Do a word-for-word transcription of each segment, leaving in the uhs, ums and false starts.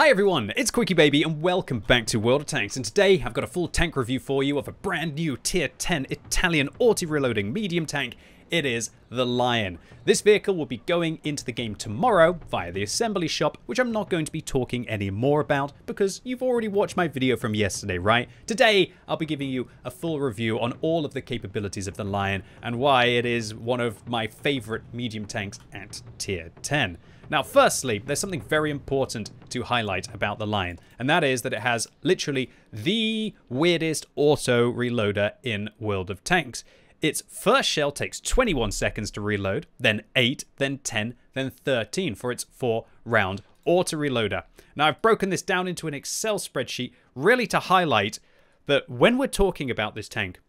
Hi everyone, it's QuickyBaby and welcome back to World of Tanks, and today I've got a full tank review for you of a brand new tier ten Italian auto-reloading medium tank. It is the Lion. This vehicle will be going into the game tomorrow via the assembly shop, which I'm not going to be talking any more about because you've already watched my video from yesterday, right? Today, I'll be giving you a full review on all of the capabilities of the Lion and why it is one of my favorite medium tanks at tier ten. Now, firstly, there's something very important to highlight about the Lion, and that is that it has literally the weirdest auto reloader in World of Tanks. Its first shell takes twenty-one seconds to reload, then eight, then ten, then thirteen for its four round auto-reloader. Now, I've broken this down into an Excel spreadsheet really to highlight that when we're talking about this tank,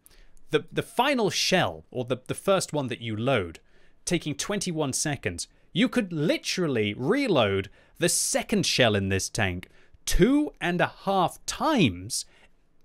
the, the final shell, or the, the first one that you load, taking twenty-one seconds, you could literally reload the second shell in this tank two and a half times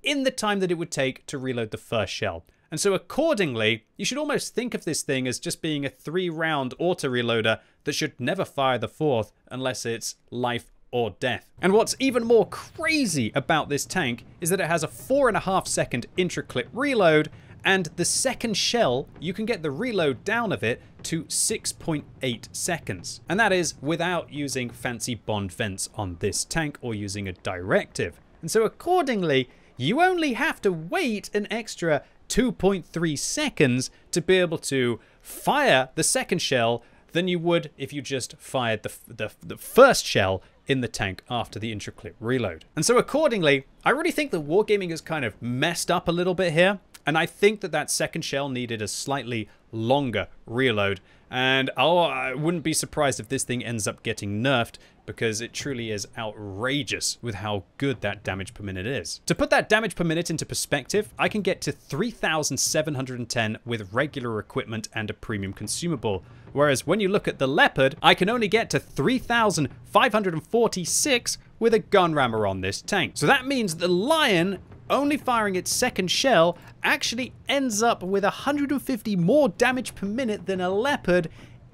in the time that it would take to reload the first shell. And so accordingly, you should almost think of this thing as just being a three round auto-reloader that should never fire the fourth unless it's life or death. And what's even more crazy about this tank is that it has a four and a half second intra-clip reload, and the second shell, you can get the reload down of it to six point eight seconds. And that is without using fancy bond vents on this tank or using a directive. And so accordingly, you only have to wait an extra two point three seconds to be able to fire the second shell than you would if you just fired the, the, the first shell in the tank after the intraclip reload. And so accordingly, I really think that Wargaming has kind of messed up a little bit here. And I think that that second shell needed a slightly longer reload. And oh, I wouldn't be surprised if this thing ends up getting nerfed, because it truly is outrageous with how good that damage per minute is. To put that damage per minute into perspective, I can get to three thousand seven hundred ten with regular equipment and a premium consumable. Whereas when you look at the Leopard, I can only get to three thousand five hundred forty-six with a gun rammer on this tank. So that means the Lion, only firing its second shell, actually ends up with one hundred fifty more damage per minute than a Leopard,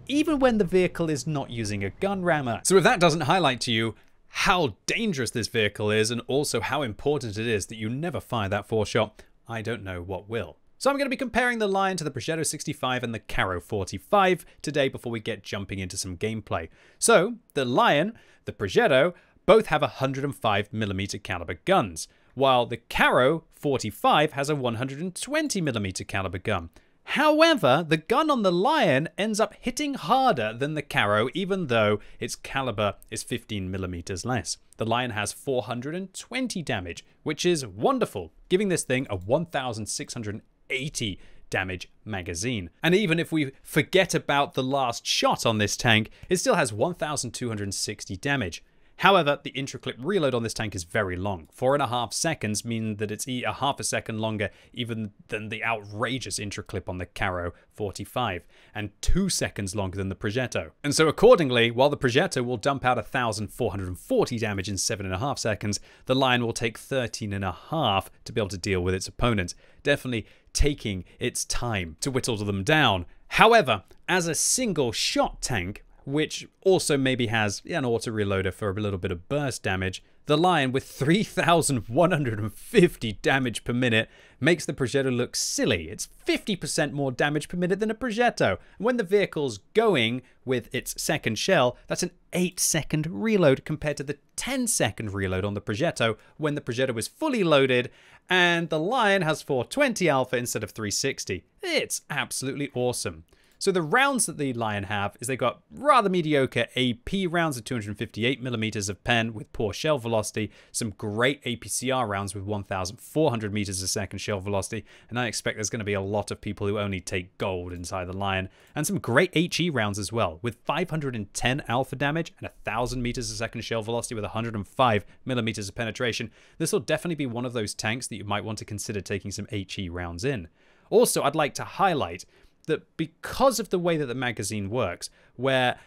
even when the vehicle is not using a gun rammer. So if that doesn't highlight to you how dangerous this vehicle is, and also how important it is that you never fire that four shot, I don't know what will. So I'm going to be comparing the Lion to the Progetto sixty-five and the Carro forty-five today before we get jumping into some gameplay. So the Lion, the Progetto, both have one hundred five millimeter caliber guns, while the Carro forty-five has a one hundred twenty millimeter caliber gun. However, the gun on the Lion ends up hitting harder than the Carro, even though its caliber is fifteen millimeters less. The Lion has four hundred twenty damage, which is wonderful, giving this thing a one thousand six hundred eighty damage magazine. And even if we forget about the last shot on this tank, it still has one thousand two hundred sixty damage. However, the intraclip reload on this tank is very long. Four and a half seconds mean that it's a half a second longer even than the outrageous intraclip on the Carro forty-five, and two seconds longer than the Progetto. And so accordingly, while the Progetto will dump out one thousand four hundred forty damage in seven and a half seconds, the Lion will take thirteen and a half to be able to deal with its opponents, definitely taking its time to whittle them down. However, as a single shot tank, which also maybe has an auto-reloader for a little bit of burst damage, the Lion with three thousand one hundred fifty damage per minute makes the Progetto look silly. It's fifty percent more damage per minute than a Progetto. And when the vehicle's going with its second shell, that's an eight second reload compared to the ten second reload on the Progetto when the Progetto is fully loaded, and the Lion has four twenty alpha instead of three sixty. It's absolutely awesome. So the rounds that the Lion have is they've got rather mediocre A P rounds of two hundred fifty-eight millimeters of pen with poor shell velocity, some great A P C R rounds with one thousand four hundred meters a second shell velocity, and I expect there's going to be a lot of people who only take gold inside the Lion, and some great H E rounds as well with five hundred ten alpha damage and one thousand meters a second shell velocity with one hundred five millimeters of penetration. This will definitely be one of those tanks that you might want to consider taking some H E rounds in. Also, I'd like to highlight that because of the way that the magazine works, where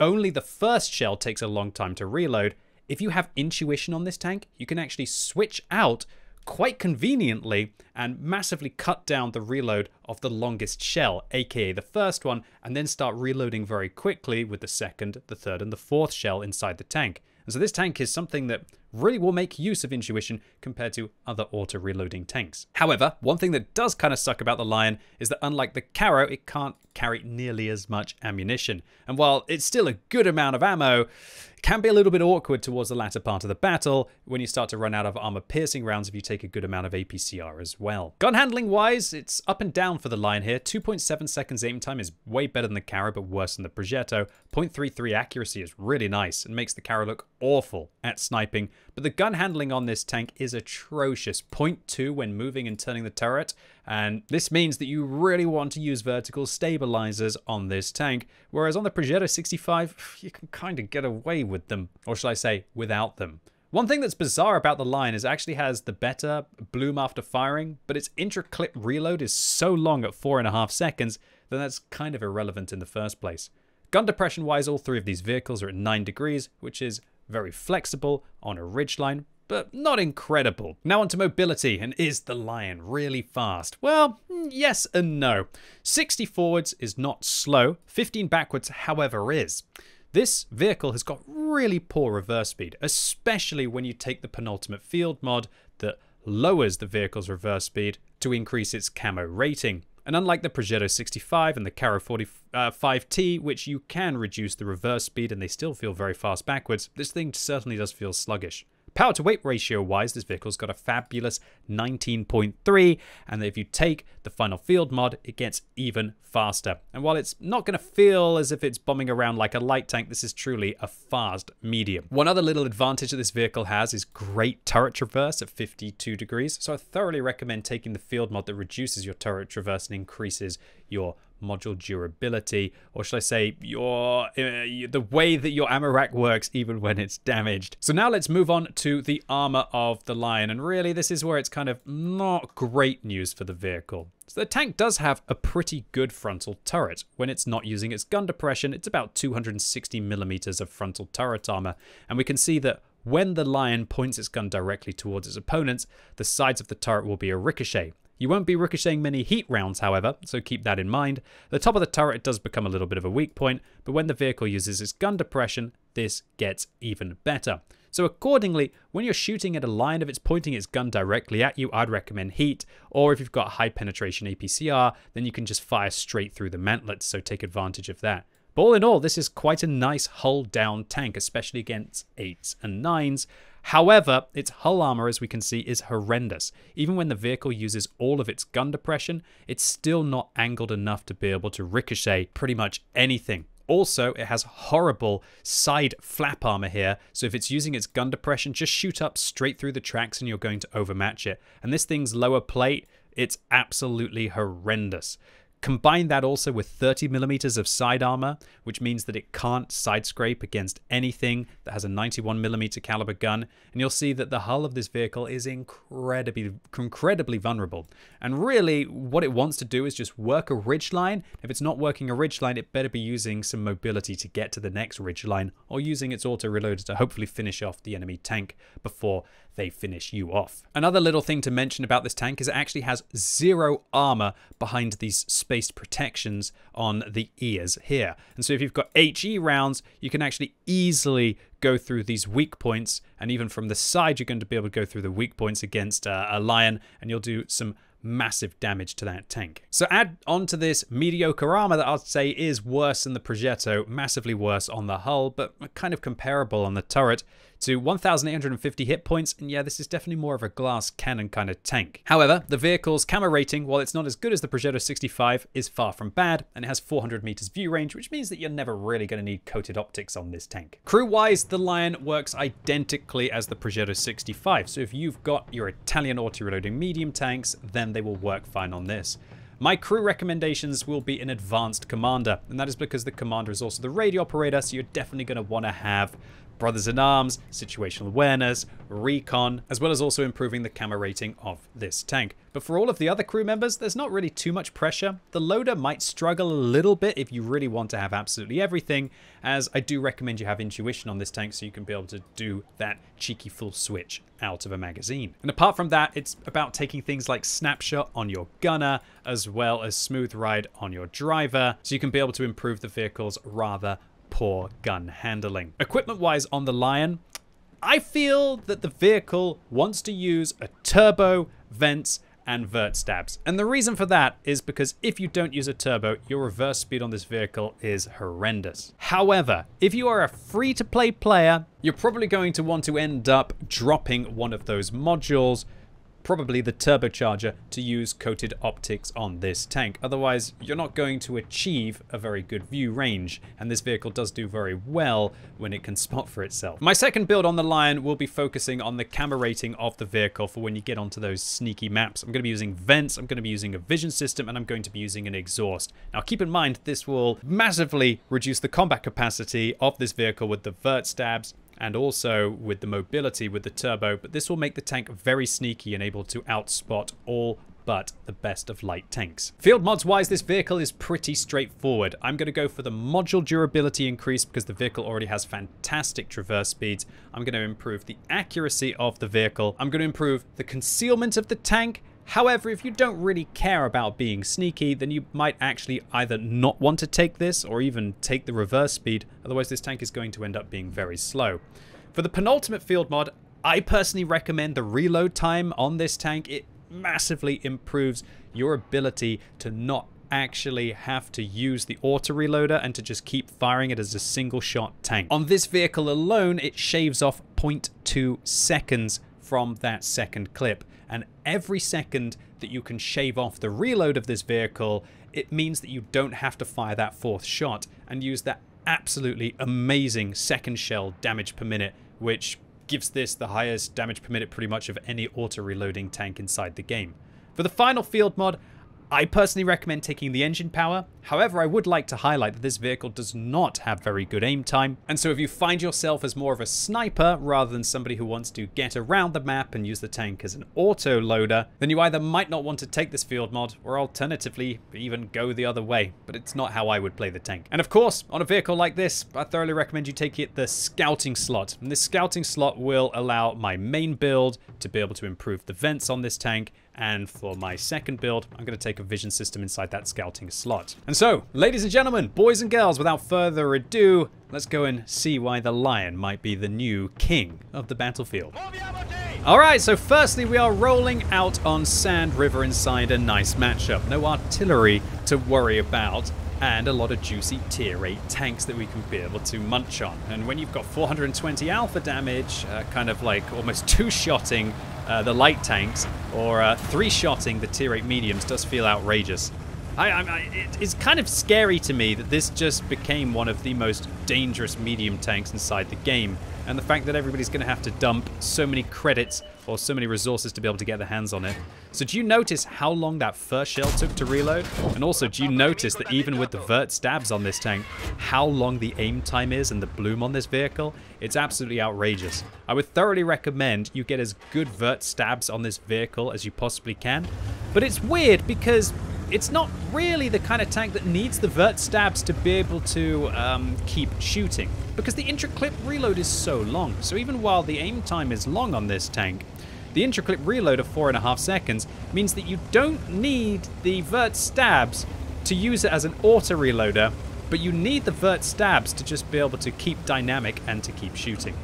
only the first shell takes a long time to reload, if you have intuition on this tank, you can actually switch out quite conveniently and massively cut down the reload of the longest shell, aka the first one, and then start reloading very quickly with the second, the third, and the fourth shell inside the tank. And so this tank is something that really will make use of intuition compared to other auto-reloading tanks. However, one thing that does kind of suck about the Lion is that unlike the Carro, it can't carry nearly as much ammunition. And while it's still a good amount of ammo, it can be a little bit awkward towards the latter part of the battle when you start to run out of armor-piercing rounds if you take a good amount of A P C R as well. Gun handling-wise, it's up and down for the Lion here. two point seven seconds aim time is way better than the Carro, but worse than the Progetto. point three three accuracy is really nice and makes the Carro look awful at sniping. But the gun handling on this tank is atrocious. point two when moving and turning the turret. And this means that you really want to use vertical stabilizers on this tank. Whereas on the Progetto sixty-five, you can kind of get away with them. Or shall I say, without them. One thing that's bizarre about the Lion is it actually has the better bloom after firing, but its intra-clip reload is so long at four and a half seconds that that's kind of irrelevant in the first place. Gun depression-wise, all three of these vehicles are at nine degrees, which is very flexible on a ridgeline, but not incredible. Now onto mobility, and is the Lion really fast? Well, yes and no. sixty forwards is not slow, fifteen backwards however is. This vehicle has got really poor reverse speed, especially when you take the penultimate field mod that lowers the vehicle's reverse speed to increase its camo rating. And unlike the Progetto sixty-five and the Carro forty-five T, which you can reduce the reverse speed and they still feel very fast backwards, this thing certainly does feel sluggish. Power to weight ratio wise, this vehicle's got a fabulous nineteen point three, and if you take the final field mod, it gets even faster. And while it's not going to feel as if it's bombing around like a light tank, this is truly a fast medium. One other little advantage that this vehicle has is great turret traverse at fifty-two degrees, so I thoroughly recommend taking the field mod that reduces your turret traverse and increases your module durability, or should I say your uh, the way that your ammo rack works even when it's damaged. So now let's move on to the armor of the Lion, and really this is where it's kind of not great news for the vehicle. So the tank does have a pretty good frontal turret. When it's not using its gun depression, it's about two hundred sixty millimeters of frontal turret armor, and we can see that when the Lion points its gun directly towards its opponents, the sides of the turret will be a ricochet. You won't be ricocheting many heat rounds, however, so keep that in mind. The top of the turret does become a little bit of a weak point, but when the vehicle uses its gun depression, this gets even better. So accordingly, when you're shooting at a Lion, if it's pointing its gun directly at you, I'd recommend heat, or if you've got high penetration A P C R, then you can just fire straight through the mantlets, so take advantage of that. But all in all, this is quite a nice hull down tank, especially against eights and nines. However, its hull armor, as we can see, is horrendous. Even when the vehicle uses all of its gun depression, it's still not angled enough to be able to ricochet pretty much anything. Also, it has horrible side flap armor here, so if it's using its gun depression, just shoot up straight through the tracks and you're going to overmatch it. And this thing's lower plate, it's absolutely horrendous. Combine that also with thirty millimeters of side armor, which means that it can't side scrape against anything that has a ninety-one millimeter caliber gun, and you'll see that the hull of this vehicle is incredibly, incredibly vulnerable. And really, what it wants to do is just work a ridgeline. If it's not working a ridgeline, it better be using some mobility to get to the next ridgeline, or using its auto-reloader to hopefully finish off the enemy tank before they finish you off. Another little thing to mention about this tank is it actually has zero armor behind these spaced protections on the ears here. And so if you've got HE rounds, you can actually easily go through these weak points, and even from the side you're going to be able to go through the weak points against uh, a Lion, and you'll do some massive damage to that tank. So add onto this mediocre armor that I'd say is worse than the Progetto, massively worse on the hull, but kind of comparable on the turret, to one thousand eight hundred fifty hit points, and yeah, this is definitely more of a glass cannon kind of tank. However, the vehicle's camo rating, while it's not as good as the Progetto sixty-five, is far from bad, and it has four hundred meters view range, which means that you're never really going to need coated optics on this tank. Crew-wise, the Lion works identically as the Progetto sixty-five, so if you've got your Italian auto-reloading medium tanks, then they will work fine on this. My crew recommendations will be an advanced commander, and that is because the commander is also the radio operator, so you're definitely going to want to have brothers in arms, situational awareness, recon, as well as also improving the camo rating of this tank. But for all of the other crew members, there's not really too much pressure. The loader might struggle a little bit if you really want to have absolutely everything, as I do recommend you have intuition on this tank so you can be able to do that cheeky full switch out of a magazine. And apart from that, it's about taking things like snapshot on your gunner, as well as smooth ride on your driver, so you can be able to improve the vehicle's rather poor gun handling. Equipment wise on the Lion, I feel that the vehicle wants to use a turbo, vents, and vert stabs. And the reason for that is because if you don't use a turbo, your reverse speed on this vehicle is horrendous. However, if you are a free-to-play player, you're probably going to want to end up dropping one of those modules, probably the turbocharger, to use coated optics on this tank. Otherwise, you're not going to achieve a very good view range, and this vehicle does do very well when it can spot for itself. My second build on the Lion will be focusing on the camera rating of the vehicle for when you get onto those sneaky maps. I'm going to be using vents, I'm going to be using a vision system, and I'm going to be using an exhaust. Now keep in mind, this will massively reduce the combat capacity of this vehicle with the vert stabs, and also with the mobility with the turbo, but this will make the tank very sneaky and able to outspot all but the best of light tanks. Field mods wise, this vehicle is pretty straightforward. I'm going to go for the module durability increase because the vehicle already has fantastic traverse speeds. I'm going to improve the accuracy of the vehicle. I'm going to improve the concealment of the tank. However, if you don't really care about being sneaky, then you might actually either not want to take this or even take the reverse speed. Otherwise, this tank is going to end up being very slow. For the penultimate field mod, I personally recommend the reload time on this tank. It massively improves your ability to not actually have to use the auto reloader and to just keep firing it as a single shot tank. On this vehicle alone, it shaves off zero point two seconds from that second clip. And every second that you can shave off the reload of this vehicle, it means that you don't have to fire that fourth shot and use that absolutely amazing second shell damage per minute, which gives this the highest damage per minute pretty much of any auto-reloading tank inside the game. For the final field mod, I personally recommend taking the engine power. However, I would like to highlight that this vehicle does not have very good aim time. And so if you find yourself as more of a sniper rather than somebody who wants to get around the map and use the tank as an auto loader, then you either might not want to take this field mod or alternatively even go the other way. But it's not how I would play the tank. And of course, on a vehicle like this, I thoroughly recommend you take it the scouting slot. And this scouting slot will allow my main build to be able to improve the vents on this tank. And for my second build, I'm going to take a vision system inside that scouting slot. And so, ladies and gentlemen, boys and girls, without further ado, let's go and see why the Lion might be the new king of the battlefield. Alright, so firstly, we are rolling out on Sand River inside a nice matchup. No artillery to worry about, and a lot of juicy tier eight tanks that we can be able to munch on. And when you've got four hundred twenty alpha damage, uh, kind of like almost two-shotting uh, the light tanks, or uh, three-shotting the tier eight mediums, does feel outrageous. I, I, I, it, it's kind of scary to me that this just became one of the most dangerous medium tanks inside the game. And the fact that everybody's going to have to dump so many credits or so many resources to be able to get their hands on it. So do you notice how long that first shell took to reload? And also, do you notice that even with the vert stabs on this tank, how long the aim time is and the bloom on this vehicle? It's absolutely outrageous. I would thoroughly recommend you get as good vert stabs on this vehicle as you possibly can. But it's weird because it's not really the kind of tank that needs the vert stabs to be able to um, keep shooting, because the intra-clip reload is so long. So even while the aim time is long on this tank, the intra-clip reload of four and a half seconds means that you don't need the vert stabs to use it as an auto-reloader, but you need the vert stabs to just be able to keep dynamic and to keep shooting.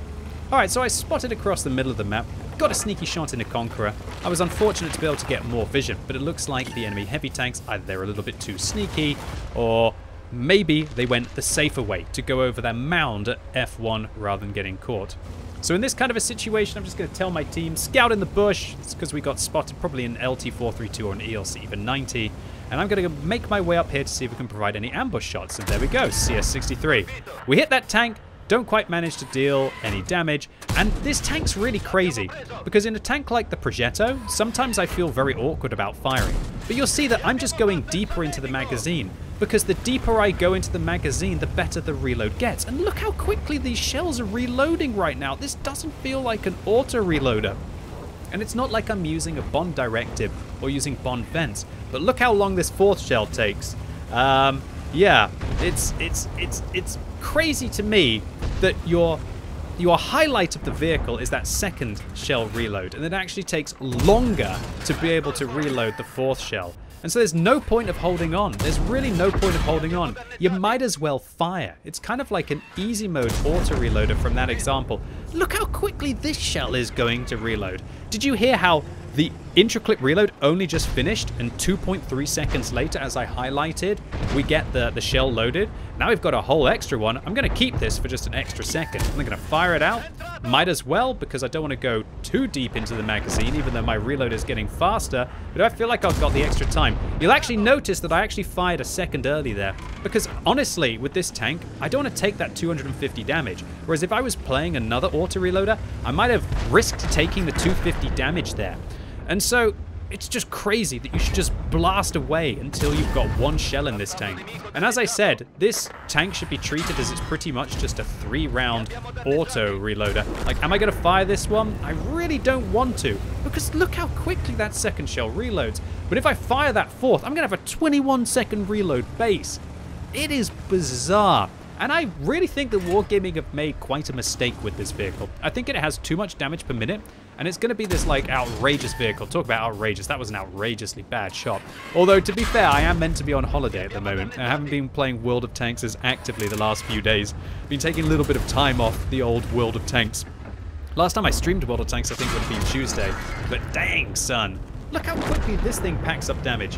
Alright, so I spotted across the middle of the map, got a sneaky shot in a Conqueror. I was unfortunate to be able to get more vision, but it looks like the enemy heavy tanks, either they're a little bit too sneaky, or maybe they went the safer way to go over their mound at F one rather than getting caught. So in this kind of a situation, I'm just going to tell my team, scout in the bush. It's because we got spotted, probably an L T four thirty-two or an E L C even ninety. And I'm going to make my way up here to see if we can provide any ambush shots. And there we go, C S sixty-three. We hit that tank. Don't quite manage to deal any damage, and this tank's really crazy because in a tank like the Progetto, sometimes I feel very awkward about firing, but you'll see that I'm just going deeper into the magazine, because the deeper I go into the magazine, the better the reload gets. And look how quickly these shells are reloading right now. This doesn't feel like an auto-reloader, and it's not like I'm using a bond directive or using bond vents, but look how long this fourth shell takes. Um, yeah, it's it's it's it's crazy to me that your your highlight of the vehicle is that second shell reload, and it actually takes longer to be able to reload the fourth shell. And so there's no point of holding on. There's really no point of holding on. You might as well fire. It's kind of like an easy mode auto-reloader from that example. Look how quickly this shell is going to reload. Did you hear how the intraclip reload only just finished, and two point three seconds later, as I highlighted, we get the, the shell loaded. Now we've got a whole extra one. I'm going to keep this for just an extra second. I'm going to fire it out. Might as well, because I don't want to go too deep into the magazine, even though my reload is getting faster. But I feel like I've got the extra time. You'll actually notice that I actually fired a second early there, because honestly, with this tank, I don't want to take that two hundred fifty damage. Whereas if I was playing another auto-reloader, I might have risked taking the two hundred fifty damage there. And so, it's just crazy that you should just blast away until you've got one shell in this tank. And as I said, this tank should be treated as it's pretty much just a three round auto-reloader. Like, am I going to fire this one? I really don't want to, because look how quickly that second shell reloads. But if I fire that fourth, I'm going to have a twenty-one second reload base. It is bizarre. And I really think that Wargaming have made quite a mistake with this vehicle. I think it has too much damage per minute, and it's going to be this, like, outrageous vehicle. Talk about outrageous. That was an outrageously bad shot. Although, to be fair, I am meant to be on holiday at the moment. I haven't been playing World of Tanks as actively the last few days. I've been taking a little bit of time off the old World of Tanks. Last time I streamed World of Tanks, I think, would have been Tuesday. But dang, son. Look how quickly this thing packs up damage.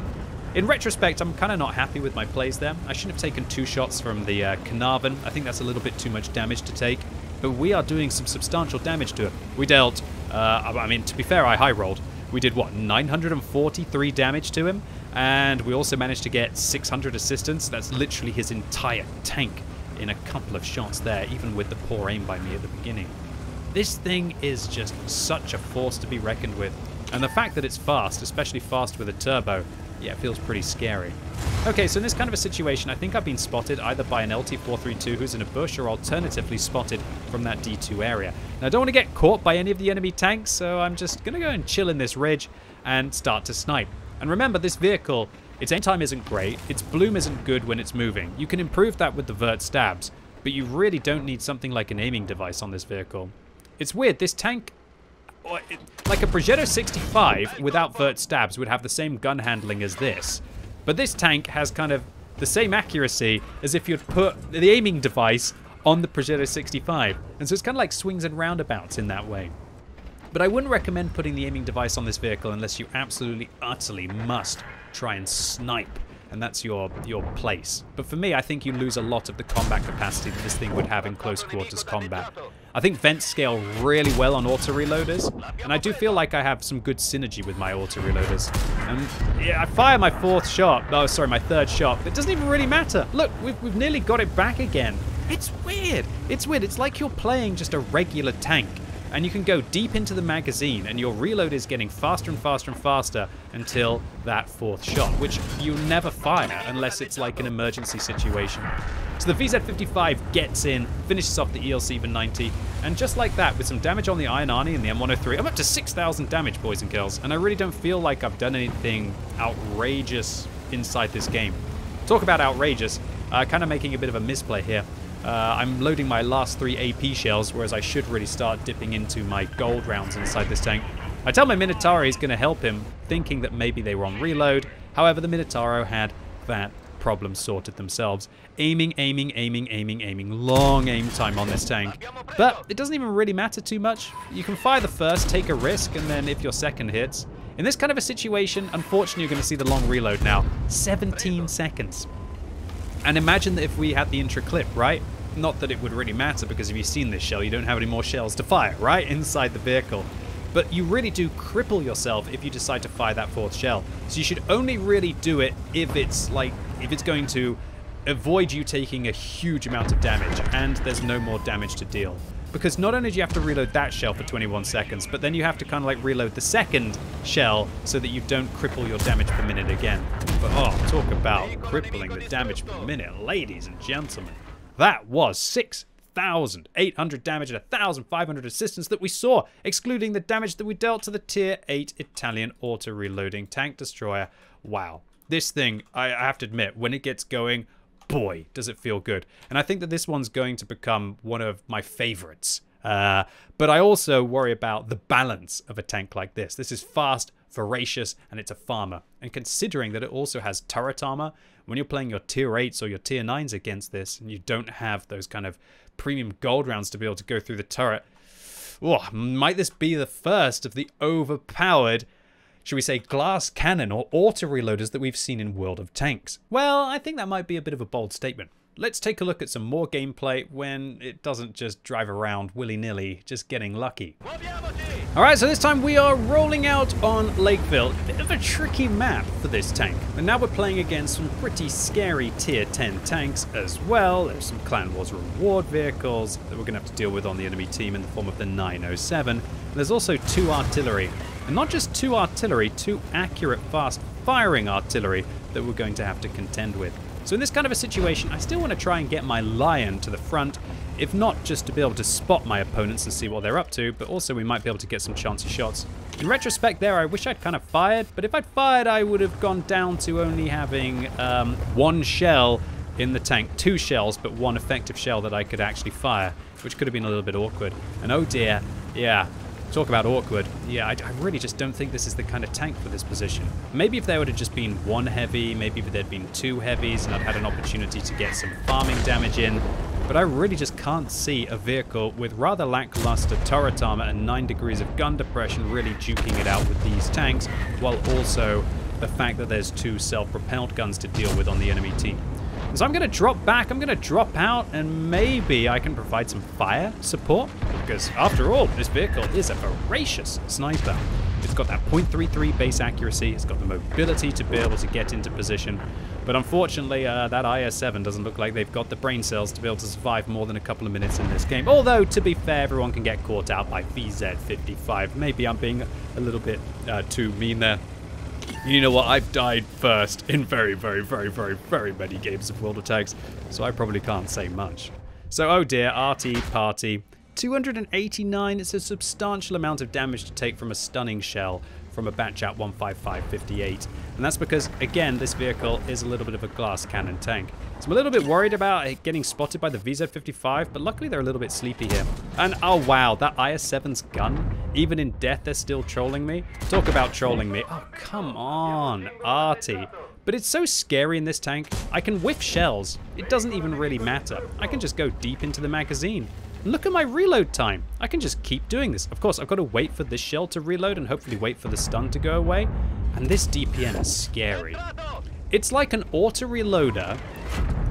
In retrospect, I'm kind of not happy with my plays there. I shouldn't have taken two shots from the uh, Carnarvon. I think that's a little bit too much damage to take. But we are doing some substantial damage to it. We dealt, uh, I mean, to be fair, I high-rolled. We did, what, nine hundred forty-three damage to him? And we also managed to get six hundred assistance. That's literally his entire tank in a couple of shots there, even with the poor aim by me at the beginning. This thing is just such a force to be reckoned with. And the fact that it's fast, especially fast with a turbo, yeah, it feels pretty scary. Okay, so in this kind of a situation, I think I've been spotted either by an L T four thirty-two who's in a bush, or alternatively spotted from that D two area. Now, I don't want to get caught by any of the enemy tanks, so I'm just going to go and chill in this ridge and start to snipe. And remember, this vehicle, its aim time isn't great, its bloom isn't good when it's moving. You can improve that with the vert stabs, but you really don't need something like an aiming device on this vehicle. It's weird, this tank... Like a Progetto sixty-five without vert stabs would have the same gun handling as this. But this tank has kind of the same accuracy as if you'd put the aiming device on the Progetto sixty-five. And so it's kind of like swings and roundabouts in that way. But I wouldn't recommend putting the aiming device on this vehicle unless you absolutely, utterly must try and snipe. And that's your, your place. But for me, I think you lose a lot of the combat capacity that this thing would have in close quarters combat. I think vents scale really well on auto-reloaders, and I do feel like I have some good synergy with my auto-reloaders. And yeah, I fire my fourth shot, oh sorry, my third shot, but it doesn't even really matter. Look, we've, we've nearly got it back again. It's weird, it's weird, it's like you're playing just a regular tank, and you can go deep into the magazine, and your reload is getting faster and faster and faster until that fourth shot, which you never fire unless it's like an emergency situation. So the V Z fifty-five gets in, finishes off the E L C ninety, and just like that, with some damage on the Iron Arnie and the M one oh three, I'm up to six thousand damage, boys and girls, and I really don't feel like I've done anything outrageous inside this game. Talk about outrageous, uh, kind of making a bit of a misplay here. Uh, I'm loading my last three A P shells, whereas I should really start dipping into my gold rounds inside this tank. I tell my Minotauro he's going to help him, thinking that maybe they were on reload. However, the Minotauro had that problem sorted themselves. Aiming, aiming, aiming, aiming, aiming. Long aim time on this tank. But it doesn't even really matter too much. You can fire the first, take a risk, and then if your second hits. In this kind of a situation, unfortunately, you're going to see the long reload now. seventeen seconds. And imagine that if we had the intra-clip, right? Not that it would really matter, because if you've seen this shell, you don't have any more shells to fire, right? Inside the vehicle. But you really do cripple yourself if you decide to fire that fourth shell. So you should only really do it if it's like, if it's going to avoid you taking a huge amount of damage and there's no more damage to deal. Because not only do you have to reload that shell for twenty-one seconds, but then you have to kind of like reload the second shell so that you don't cripple your damage per minute again. But oh, talk about crippling the damage per minute, ladies and gentlemen. That was six thousand eight hundred damage and one thousand five hundred assistance that we saw, excluding the damage that we dealt to the tier eight Italian auto-reloading tank destroyer. Wow. This thing, I have to admit, when it gets going, boy, does it feel good. And I think that this one's going to become one of my favorites. Uh, but I also worry about the balance of a tank like this. This is fast, voracious, and it's a farmer. And considering that it also has turret armor, when you're playing your tier eights or your tier nines against this, and you don't have those kind of premium gold rounds to be able to go through the turret, oh, might this be the first of the overpowered, should we say, glass cannon or auto-reloaders that we've seen in World of Tanks? Well, I think that might be a bit of a bold statement. Let's take a look at some more gameplay when it doesn't just drive around willy-nilly, just getting lucky. Alright, so this time we are rolling out on Lakeville. Bit of a tricky map for this tank. And now we're playing against some pretty scary tier ten tanks as well. There's some Clan Wars reward vehicles that we're going to have to deal with on the enemy team in the form of the nine oh seven. And there's also two artillery. And not just two artillery, two accurate fast firing artillery that we're going to have to contend with. So in this kind of a situation, I still want to try and get my Lion to the front, if not just to be able to spot my opponents and see what they're up to, but also we might be able to get some chancy shots. In retrospect there, I wish I'd kind of fired, but if I'd fired, I would have gone down to only having um, one shell in the tank, two shells, but one effective shell that I could actually fire, which could have been a little bit awkward. And oh dear, yeah. Talk about awkward. Yeah, I, I really just don't think this is the kind of tank for this position. Maybe if there would have just been one heavy, maybe if there'd been two heavies and I'd had an opportunity to get some farming damage in, but I really just can't see a vehicle with rather lackluster turret armor and nine degrees of gun depression really duking it out with these tanks, while also the fact that there's two self-propelled guns to deal with on the enemy team. So I'm going to drop back, I'm going to drop out, and maybe I can provide some fire support. Because after all, this vehicle is a voracious sniper. It's got that point three three base accuracy, it's got the mobility to be able to get into position. But unfortunately, uh, that I S seven doesn't look like they've got the brain cells to be able to survive more than a couple of minutes in this game. Although, to be fair, everyone can get caught out by V Z fifty-five. Maybe I'm being a little bit uh, too mean there. You know what, I've died first in very, very, very, very, very many games of World of Tanks, so I probably can't say much. So, oh dear, R T party. two hundred eighty-nine, it's a substantial amount of damage to take from a stunning shell from a batch out one fifty-five fifty-eight. And that's because, again, this vehicle is a little bit of a glass cannon tank. So I'm a little bit worried about it getting spotted by the V Z fifty-five, but luckily they're a little bit sleepy here. And oh wow, that I S seven's gun, even in death they're still trolling me. Talk about trolling me. Oh, come on, Artie. But it's so scary in this tank. I can whiff shells. It doesn't even really matter. I can just go deep into the magazine. Look at my reload time. I can just keep doing this. Of course, I've got to wait for this shell to reload and hopefully wait for the stun to go away. And this D P M is scary. It's like an auto-reloader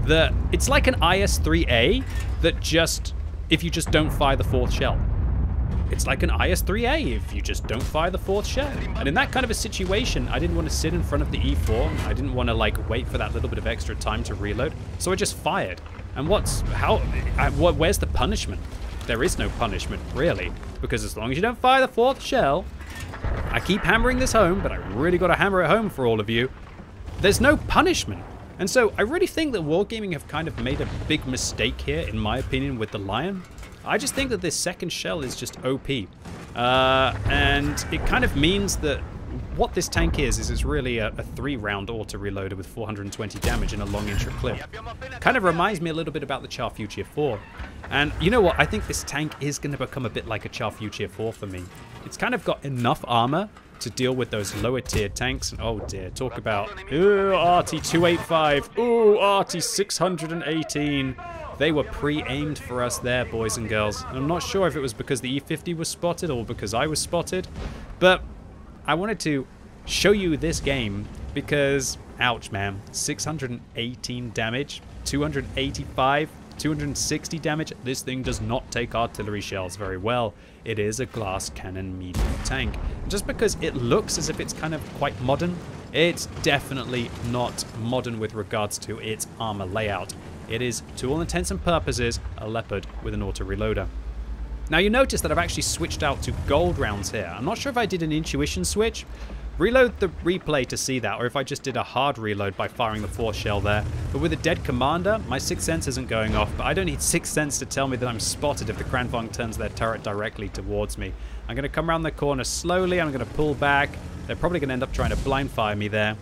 that... It's like an I S three A that just... If you just don't fire the fourth shell. It's like an I S three A if you just don't fire the fourth shell. And in that kind of a situation, I didn't want to sit in front of the E four. I didn't want to, like, wait for that little bit of extra time to reload. So I just fired. And what's, how, where's the punishment? There is no punishment, really, because as long as you don't fire the fourth shell, I keep hammering this home, but I really got to hammer it home for all of you. There's no punishment. And so I really think that Wargaming have kind of made a big mistake here, in my opinion, with the Lion. I just think that this second shell is just O P. Uh, and it kind of means that what this tank is, is it's really a, a three-round auto-reloader with four hundred twenty damage and a long inch of clip. Kind of reminds me a little bit about the Char Fuchia four. And you know what? I think this tank is going to become a bit like a Char Fuchia four for me. It's kind of got enough armor to deal with those lower-tier tanks. And oh dear, talk about... Ooh, R T two eighty-five. Ooh, R T six eighteen. They were pre-aimed for us there, boys and girls. And I'm not sure if it was because the E fifty was spotted or because I was spotted, but... I wanted to show you this game because, ouch man, six hundred eighteen damage, two hundred eighty-five, two hundred sixty damage. This thing does not take artillery shells very well. It is a glass cannon medium tank. Just because it looks as if it's kind of quite modern, it's definitely not modern with regards to its armor layout. It is, to all intents and purposes, a Leopard with an auto-reloader. Now you notice that I've actually switched out to gold rounds here. I'm not sure if I did an intuition switch. Reload the replay to see that, or if I just did a hard reload by firing the fourth shell there. But with a dead commander, my sixth sense isn't going off, but I don't need sixth sense to tell me that I'm spotted if the Kranvonk turns their turret directly towards me. I'm going to come around the corner slowly, I'm going to pull back. They're probably going to end up trying to blind fire me there.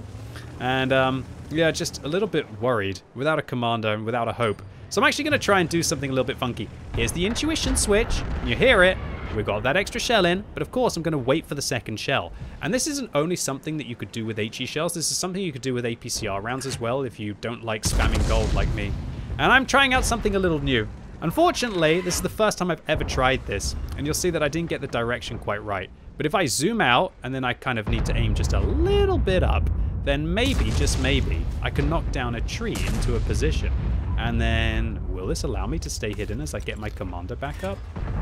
And um, yeah, just a little bit worried, without a commander and without a hope. So I'm actually going to try and do something a little bit funky. Here's the intuition switch. You hear it. We've got that extra shell in, but of course I'm going to wait for the second shell. And this isn't only something that you could do with HE shells, this is something you could do with A P C R rounds as well if you don't like spamming gold like me. And I'm trying out something a little new. Unfortunately, this is the first time I've ever tried this, and you'll see that I didn't get the direction quite right. But if I zoom out, and then I kind of need to aim just a little bit up, then maybe, just maybe, I can knock down a tree into a position. And then, will this allow me to stay hidden as I get my commander back up?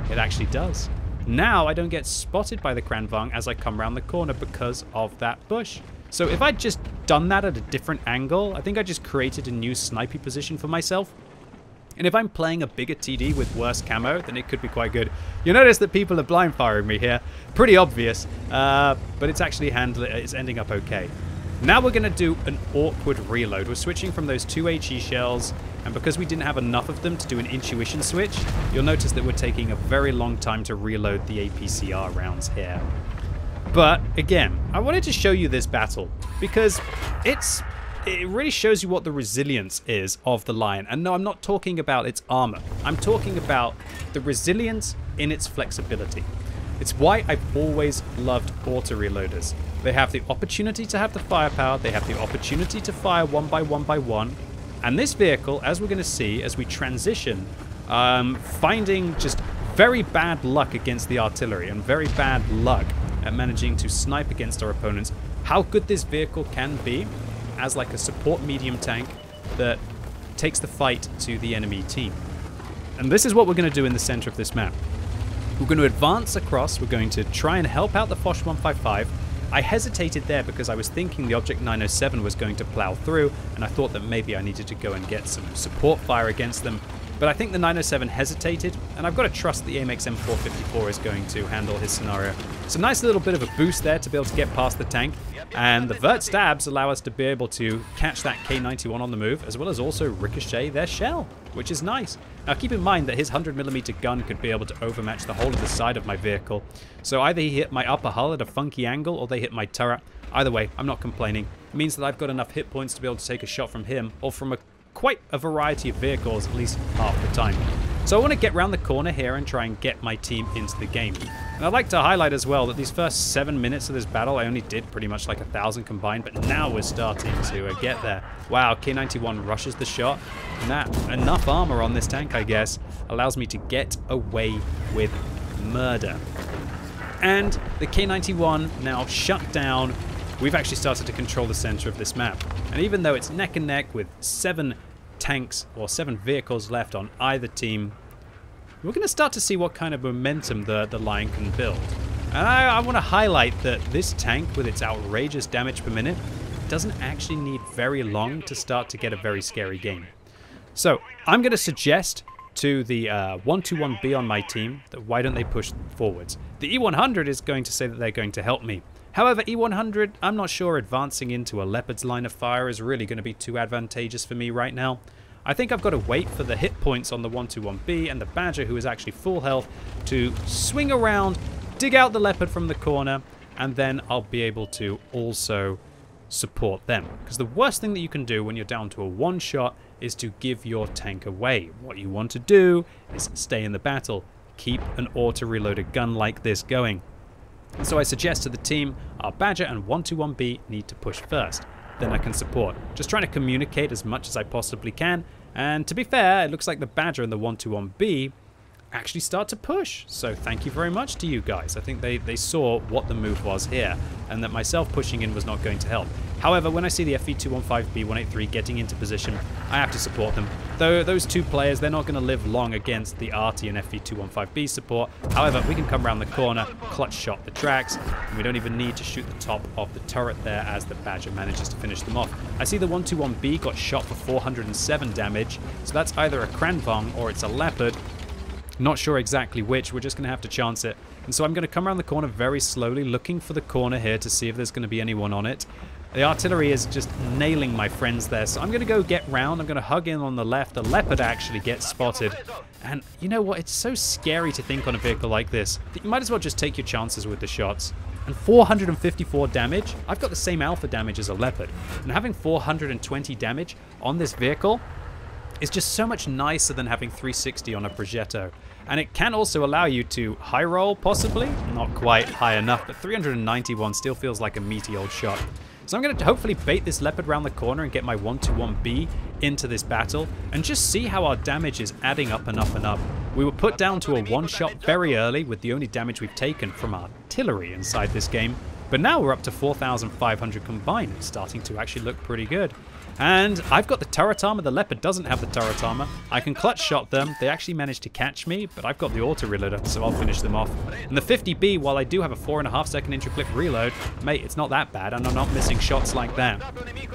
It actually does. Now I don't get spotted by the Kranvonk as I come around the corner because of that bush. So if I'd just done that at a different angle, I think I just created a new snipey position for myself. And if I'm playing a bigger T D with worse camo, then it could be quite good. You'll notice that people are blind firing me here. Pretty obvious, uh, but it's actually handling, it's ending up okay. Now we're going to do an awkward reload. We're switching from those two HE shells, and because we didn't have enough of them to do an intuition switch, you'll notice that we're taking a very long time to reload the A P C R rounds here. But again, I wanted to show you this battle because it's... it really shows you what the resilience is of the Lion. And no, I'm not talking about its armor. I'm talking about the resilience in its flexibility. It's why I've always loved auto-reloaders. They have the opportunity to have the firepower. They have the opportunity to fire one by one by one. And this vehicle, as we're going to see, as we transition, um, finding just very bad luck against the artillery and very bad luck at managing to snipe against our opponents, how good this vehicle can be as like a support medium tank that takes the fight to the enemy team. And this is what we're going to do in the center of this map. We're going to advance across, we're going to try and help out the Foch one fifty-five. I hesitated there because I was thinking the Object nine oh seven was going to plow through, and I thought that maybe I needed to go and get some support fire against them. But I think the nine oh seven hesitated, and I've got to trust the A M X M four fifty-four is going to handle his scenario. So nice little bit of a boost there to be able to get past the tank, and the vert stabs allow us to be able to catch that K ninety-one on the move, as well as also ricochet their shell, which is nice. Now keep in mind that his one hundred millimeter gun could be able to overmatch the whole of the side of my vehicle. So either he hit my upper hull at a funky angle, or they hit my turret. Either way, I'm not complaining. It means that I've got enough hit points to be able to take a shot from him, or from a quite a variety of vehicles, at least half the time. So I want to get round the corner here and try and get my team into the game. And I'd like to highlight as well that these first seven minutes of this battle, I only did pretty much like a thousand combined, but now we're starting to uh, get there. Wow, K ninety-one rushes the shot, and that, enough armor on this tank, I guess, allows me to get away with murder. And the K ninety-one now shut down. We've actually started to control the center of this map. And even though it's neck and neck with seven tanks or seven vehicles left on either team, we're going to start to see what kind of momentum the, the Lion can build. And I, I want to highlight that this tank, with its outrageous damage per minute, doesn't actually need very long to start to get a very scary game. So I'm going to suggest to the uh, one twenty-one B on my team that why don't they push forwards. The E one hundred is going to say that they're going to help me. However, E one hundred, I'm not sure advancing into a Leopard's line of fire is really going to be too advantageous for me right now. I think I've got to wait for the hit points on the one twenty-one B and the Badger, who is actually full health, to swing around, dig out the Leopard from the corner, and then I'll be able to also support them. Because the worst thing that you can do when you're down to a one-shot is to give your tank away. What you want to do is stay in the battle. Keep an auto-reloaded gun like this going. And so I suggest to the team, our Badger and one twenty-one B need to push first. Then I can support. Just trying to communicate as much as I possibly can. And to be fair, it looks like the Badger and the one twenty-one B actually start to push. So thank you very much to you guys. I think they, they saw what the move was here, and that myself pushing in was not going to help. However, when I see the F V two one five B one eighty-three getting into position, I have to support them. Though those two players, they're not going to live long against the R T and F V two one five B support. However, we can come around the corner, clutch shot the tracks, and we don't even need to shoot the top of the turret there as the Badger manages to finish them off. I see the one twenty-one B got shot for four hundred seven damage, so that's either a Kranvonk or it's a Leopard. Not sure exactly which, we're just going to have to chance it. And so I'm going to come around the corner very slowly, looking for the corner here to see if there's going to be anyone on it. The artillery is just nailing my friends there, so I'm going to go get round. I'm going to hug in on the left. The Leopard actually gets spotted. And you know what? It's so scary to think on a vehicle like this that you might as well just take your chances with the shots. And four hundred fifty-four damage. I've got the same alpha damage as a Leopard. And having four hundred twenty damage on this vehicle, it's just so much nicer than having three sixty on a Progetto. And it can also allow you to high roll, possibly. Not quite high enough, but three hundred ninety-one still feels like a meaty old shot. So I'm going to hopefully bait this Leopard around the corner and get my one twenty-one B into this battle and just see how our damage is adding up and up and up. We were put down to a one-shot very early with the only damage we've taken from artillery inside this game. But now we're up to four thousand five hundred combined. It's starting to actually look pretty good. And I've got the turret armor. The Leopard doesn't have the turret armor. I can clutch shot them. They actually managed to catch me, but I've got the auto reloader, so I'll finish them off. And the fifty B, while I do have a four and a half second intraclip reload, mate, it's not that bad, and I'm not missing shots like that.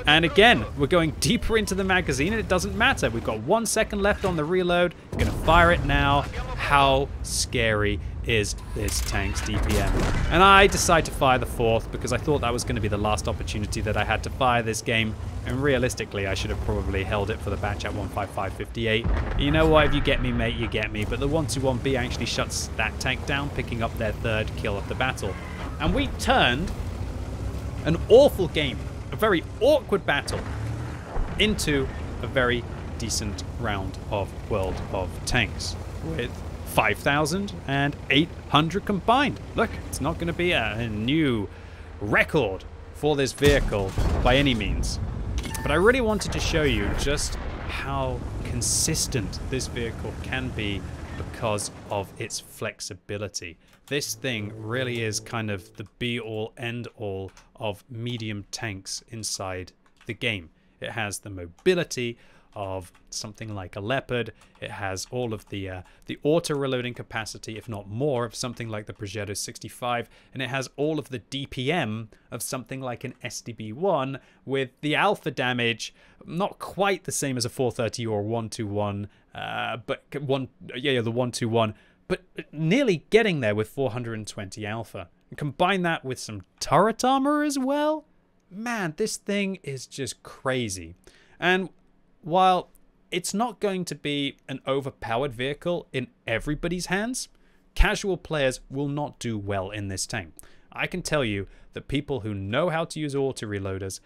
And again, we're going deeper into the magazine, and it doesn't matter. We've got one second left on the reload. I'm gonna fire it now. How scary is this tank's D P M? And I decide to fire the fourth because I thought that was going to be the last opportunity that I had to fire this game, and realistically I should have probably held it for the batch at one fifty-five fifty-eight. You know what, if you get me, mate, you get me. But the one twenty-one B actually shuts that tank down, picking up their third kill of the battle, and we turned an awful game, a very awkward battle, into a very decent round of World of Tanks with five thousand eight hundred combined. Look, it's not going to be a, a new record for this vehicle by any means. But I really wanted to show you just how consistent this vehicle can be because of its flexibility. This thing really is kind of the be-all, end-all of medium tanks inside the game. It has the mobility of something like a Leopard. It has all of the uh, the auto reloading capacity, if not more, of something like the Progetto sixty-five, and it has all of the D P M of something like an S D B one with the alpha damage, not quite the same as a four thirty or a one twenty-one, uh, but one yeah, yeah the one twenty-one, but nearly getting there with four hundred twenty alpha. And combine that with some turret armor as well, man, this thing is just crazy. And while it's not going to be an overpowered vehicle in everybody's hands, casual players will not do well in this tank. I can tell you that people who know how to use auto-reloaders,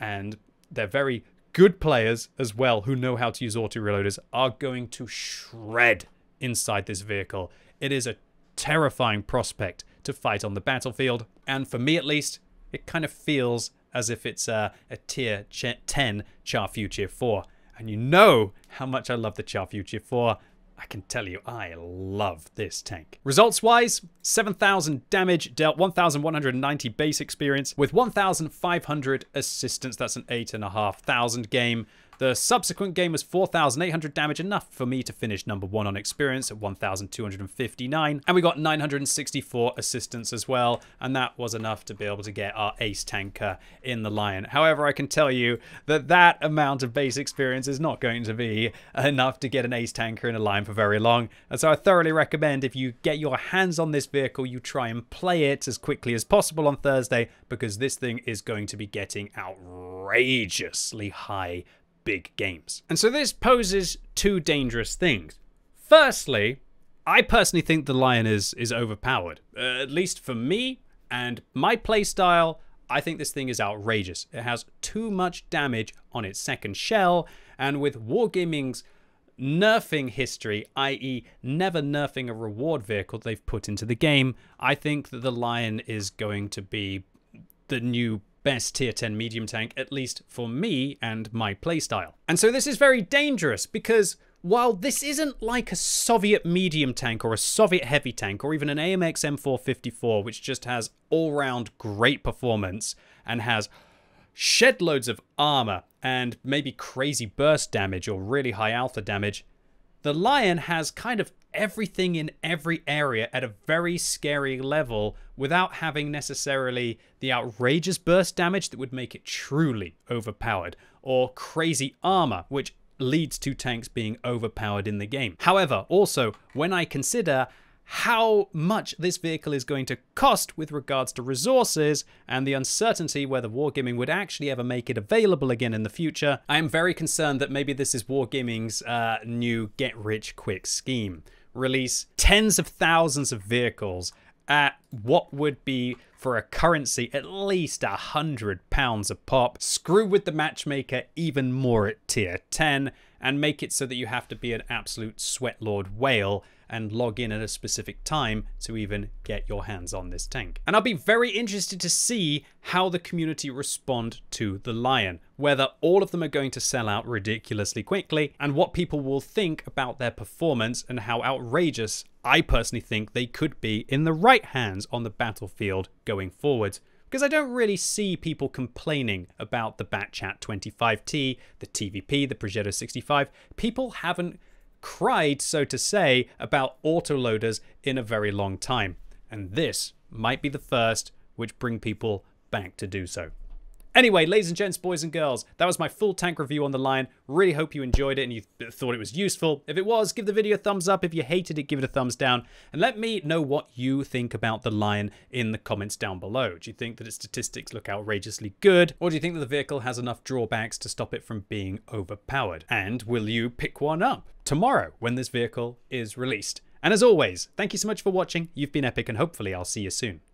and they're very good players as well who know how to use auto-reloaders, are going to shred inside this vehicle. It is a terrifying prospect to fight on the battlefield, and for me at least, it kind of feels as if it's a, a tier ten Char Fuchia four. And you know how much I love the Char Fuchia four. I can tell you, I love this tank. Results-wise, seven thousand damage dealt, one thousand one hundred ninety base experience with one thousand five hundred assistance. That's an eight thousand five hundred game. The subsequent game was four thousand eight hundred damage, enough for me to finish number one on experience at one thousand two hundred fifty-nine. And we got nine hundred sixty-four assistance as well, and that was enough to be able to get our ace tanker in the Lion. However, I can tell you that that amount of base experience is not going to be enough to get an ace tanker in a Lion for very long. And so I thoroughly recommend, if you get your hands on this vehicle, you try and play it as quickly as possible on Thursday, because this thing is going to be getting outrageously high big games. And so this poses two dangerous things. Firstly, I personally think the Lion is is overpowered. Uh, at least for me and my playstyle, I think this thing is outrageous. It has too much damage on its second shell, and with Wargaming's nerfing history, that is never nerfing a reward vehicle they've put into the game, I think that the Lion is going to be the new best tier ten medium tank, at least for me and my playstyle. And so this is very dangerous, because while this isn't like a Soviet medium tank or a Soviet heavy tank or even an A M X M four fifty-four, which just has all-round great performance and has shed loads of armor and maybe crazy burst damage or really high alpha damage, the Lion has kind of everything in every area at a very scary level without having necessarily the outrageous burst damage that would make it truly overpowered, or crazy armor, which leads to tanks being overpowered in the game. However, also, when I consider how much this vehicle is going to cost with regards to resources and the uncertainty whether Wargaming would actually ever make it available again in the future, I am very concerned that maybe this is Wargaming's uh, new get-rich-quick scheme. Release tens of thousands of vehicles at what would be, for a currency, at least a hundred pounds a pop, screw with the matchmaker even more at tier ten, and make it so that you have to be an absolute sweatlord whale and log in at a specific time to even get your hands on this tank. And I'll be very interested to see how the community respond to the Lion, whether all of them are going to sell out ridiculously quickly, and what people will think about their performance and how outrageous I personally think they could be in the right hands on the battlefield going forward. Because I don't really see people complaining about the Batchat twenty-five T, the T V P, the Progetto sixty-five. People haven't cried, so to say, about autoloaders in a very long time. And this might be the first which bring people back to do so. Anyway, ladies and gents, boys and girls, that was my full tank review on the Lion. Really hope you enjoyed it and you th thought it was useful. If it was, give the video a thumbs up. If you hated it, give it a thumbs down. And let me know what you think about the Lion in the comments down below. Do you think that its statistics look outrageously good? Or do you think that the vehicle has enough drawbacks to stop it from being overpowered? And will you pick one up tomorrow when this vehicle is released? And as always, thank you so much for watching. You've been epic, and hopefully I'll see you soon.